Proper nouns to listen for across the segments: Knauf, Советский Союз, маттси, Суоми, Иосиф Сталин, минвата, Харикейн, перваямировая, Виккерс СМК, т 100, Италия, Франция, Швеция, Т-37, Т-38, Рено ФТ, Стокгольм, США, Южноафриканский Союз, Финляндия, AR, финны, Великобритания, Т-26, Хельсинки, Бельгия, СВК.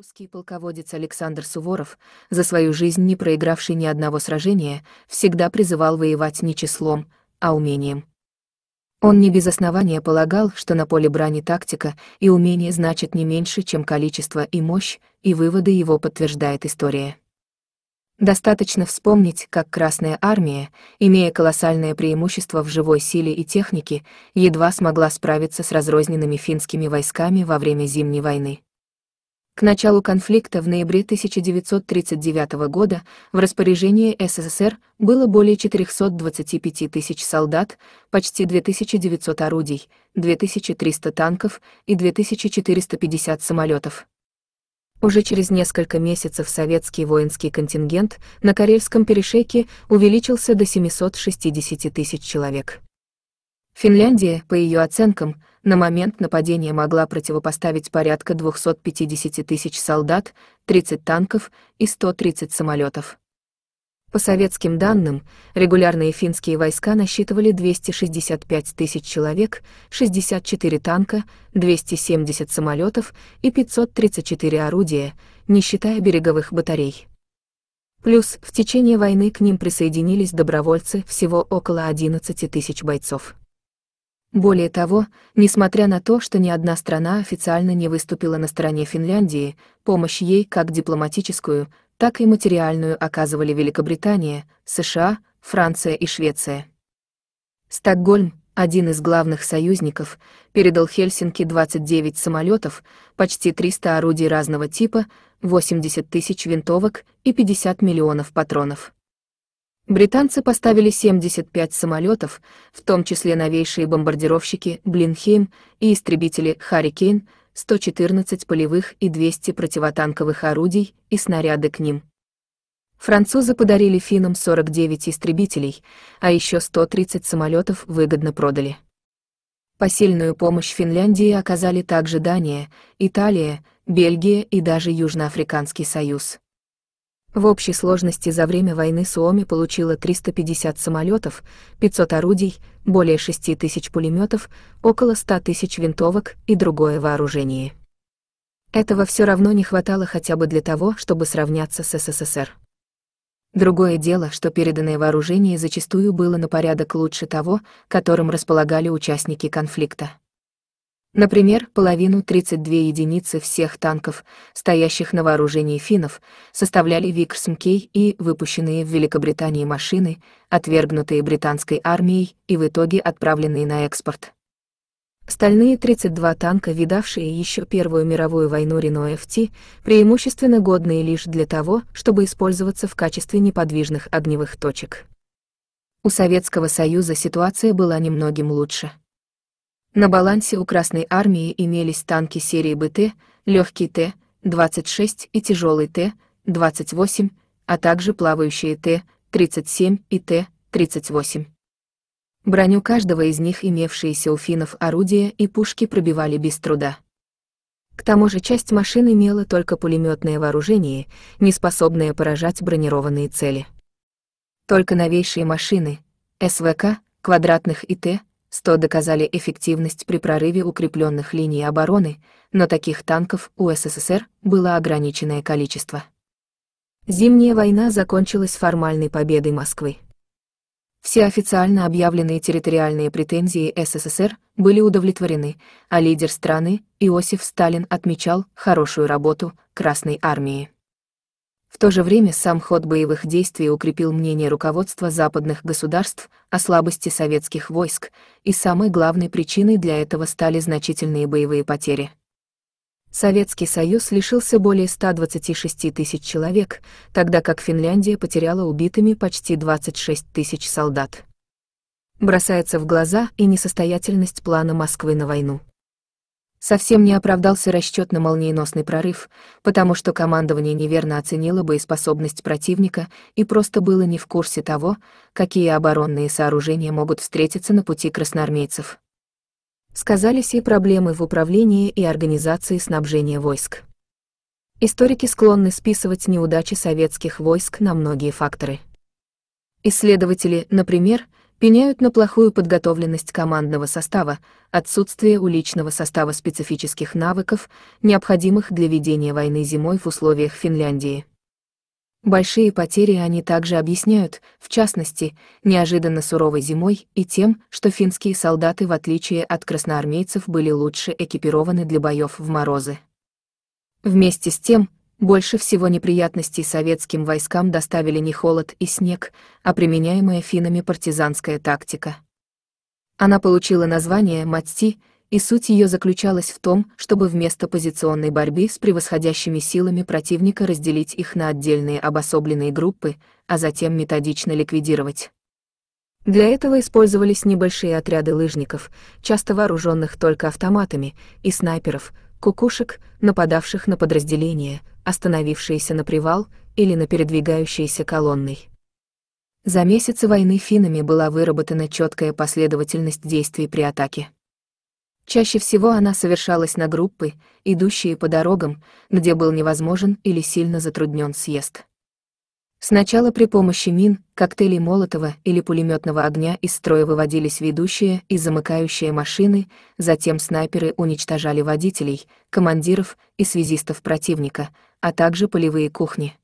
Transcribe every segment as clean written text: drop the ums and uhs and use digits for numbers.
Русский полководец Александр Суворов, за свою жизнь не проигравший ни одного сражения, всегда призывал воевать не числом, а умением. Он не без основания полагал, что на поле брани тактика и умение значат не меньше, чем количество и мощь, и выводы его подтверждает история. Достаточно вспомнить, как Красная Армия, имея колоссальное преимущество в живой силе и технике, едва смогла справиться с разрозненными финскими войсками во время Зимней войны. К началу конфликта в ноябре 1939 года в распоряжении СССР было более 425 тысяч солдат, почти 2900 орудий, 2300 танков и 2450 самолетов. Уже через несколько месяцев советский воинский контингент на Карельском перешейке увеличился до 760 тысяч человек. Финляндия, по ее оценкам, на момент нападения могла противопоставить порядка 250 тысяч солдат, 30 танков и 130 самолетов. По советским данным, регулярные финские войска насчитывали 265 тысяч человек, 64 танка, 270 самолетов и 534 орудия, не считая береговых батарей. Плюс в течение войны к ним присоединились добровольцы, всего около 11 тысяч бойцов. Более того, несмотря на то, что ни одна страна официально не выступила на стороне Финляндии, помощь ей как дипломатическую, так и материальную оказывали Великобритания, США, Франция и Швеция. Стокгольм, один из главных союзников, передал Хельсинки 29 самолетов, почти 300 орудий разного типа, 80 тысяч винтовок и 50 миллионов патронов. Британцы поставили 75 самолетов, в том числе новейшие бомбардировщики «Блинхейм» и истребители «Харикейн», 114 полевых и 200 противотанковых орудий и снаряды к ним. Французы подарили финнам 49 истребителей, а еще 130 самолетов выгодно продали. Посильную помощь Финляндии оказали также Дания, Италия, Бельгия и даже Южноафриканский Союз. В общей сложности за время войны Суоми получила 350 самолетов, 500 орудий, более 6 тысяч пулеметов, около 100 тысяч винтовок и другое вооружение. Этого все равно не хватало хотя бы для того, чтобы сравняться с СССР. Другое дело, что переданное вооружение зачастую было на порядок лучше того, которым располагали участники конфликта. Например, половину 32 единицы всех танков, стоящих на вооружении финнов, составляли Виккерс СМК и выпущенные в Великобритании машины, отвергнутые британской армией и в итоге отправленные на экспорт. Остальные 32 танка, видавшие еще Первую мировую войну Рено ФТ, преимущественно годные лишь для того, чтобы использоваться в качестве неподвижных огневых точек. У Советского Союза ситуация была немногим лучше. На балансе у Красной Армии имелись танки серии БТ, легкий Т-26 и тяжелый Т-28, а также плавающие Т-37 и Т-38. Броню каждого из них имевшиеся у финнов орудия и пушки пробивали без труда. К тому же часть машин имела только пулеметное вооружение, не способное поражать бронированные цели. Только новейшие машины СВК, квадратных и Т-100 доказали эффективность при прорыве укрепленных линий обороны, но таких танков у СССР было ограниченное количество. Зимняя война закончилась формальной победой Москвы. Все официально объявленные территориальные претензии СССР были удовлетворены, а лидер страны, Иосиф Сталин, отмечал хорошую работу Красной Армии. В то же время сам ход боевых действий укрепил мнение руководства западных государств о слабости советских войск, и самой главной причиной для этого стали значительные боевые потери. Советский Союз лишился более 126 тысяч человек, тогда как Финляндия потеряла убитыми почти 26 тысяч солдат. Бросается в глаза и несостоятельность плана Москвы на войну. Совсем не оправдался расчет на молниеносный прорыв, потому что командование неверно оценило боеспособность противника и просто было не в курсе того, какие оборонные сооружения могут встретиться на пути красноармейцев. Сказались и проблемы в управлении и организации снабжения войск. Историки склонны списывать неудачи советских войск на многие факторы. Исследователи, например, пеняют на плохую подготовленность командного состава, отсутствие у личного состава специфических навыков, необходимых для ведения войны зимой в условиях Финляндии. Большие потери они также объясняют, в частности, неожиданно суровой зимой и тем, что финские солдаты, в отличие от красноармейцев, были лучше экипированы для боев в морозы. Вместе с тем, больше всего неприятностей советским войскам доставили не холод и снег, а применяемая финнами партизанская тактика. Она получила название «маттси», и суть ее заключалась в том, чтобы вместо позиционной борьбы с превосходящими силами противника разделить их на отдельные обособленные группы, а затем методично ликвидировать. Для этого использовались небольшие отряды лыжников, часто вооруженных только автоматами, и снайперов, кукушек, нападавших на подразделения, остановившиеся на привал или на передвигающиеся колонной. За месяцы войны финнами была выработана четкая последовательность действий при атаке. Чаще всего она совершалась на группы, идущие по дорогам, где был невозможен или сильно затруднен съезд. Сначала при помощи мин, коктейлей Молотова или пулеметного огня из строя выводились ведущие и замыкающие машины, затем снайперы уничтожали водителей, командиров и связистов противника, а также полевые кухни.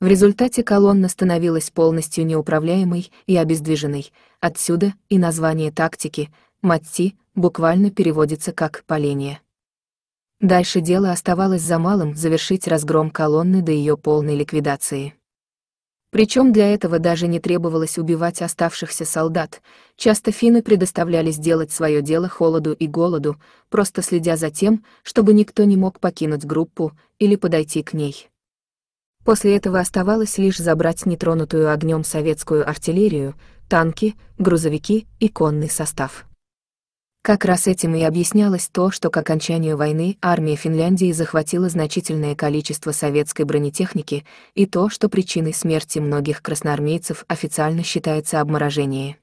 В результате колонна становилась полностью неуправляемой и обездвиженной, отсюда и название тактики «маттси», буквально переводится как «паление». Дальше дело оставалось за малым — завершить разгром колонны до ее полной ликвидации. Причем для этого даже не требовалось убивать оставшихся солдат, часто финны предоставляли сделать свое дело холоду и голоду, просто следя за тем, чтобы никто не мог покинуть группу или подойти к ней. После этого оставалось лишь забрать нетронутую огнем советскую артиллерию, танки, грузовики и конный состав. Как раз этим и объяснялось то, что к окончанию войны армия Финляндии захватила значительное количество советской бронетехники, и то, что причиной смерти многих красноармейцев официально считается обморожение.